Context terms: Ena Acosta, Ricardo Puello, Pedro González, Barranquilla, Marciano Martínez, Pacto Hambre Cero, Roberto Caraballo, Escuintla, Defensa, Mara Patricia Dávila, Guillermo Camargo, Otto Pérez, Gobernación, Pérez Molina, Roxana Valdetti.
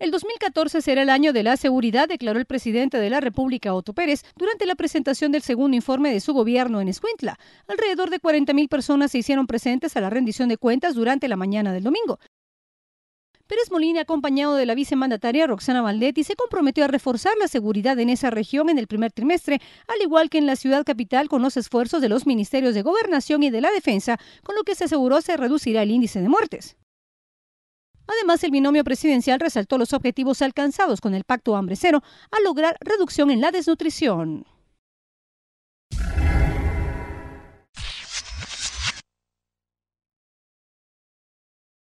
El 2014 será el año de la seguridad, declaró el presidente de la República, Otto Pérez, durante la presentación del segundo informe de su gobierno en Escuintla. Alrededor de 40.000 personas se hicieron presentes a la rendición de cuentas durante la mañana del domingo. Pérez Molina, acompañado de la vicemandataria Roxana Valdetti, se comprometió a reforzar la seguridad en esa región en el primer trimestre, al igual que en la ciudad capital, con los esfuerzos de los ministerios de Gobernación y de la Defensa, con lo que se aseguró se reducirá el índice de muertes. Además, el binomio presidencial resaltó los objetivos alcanzados con el Pacto Hambre Cero al lograr reducción en la desnutrición.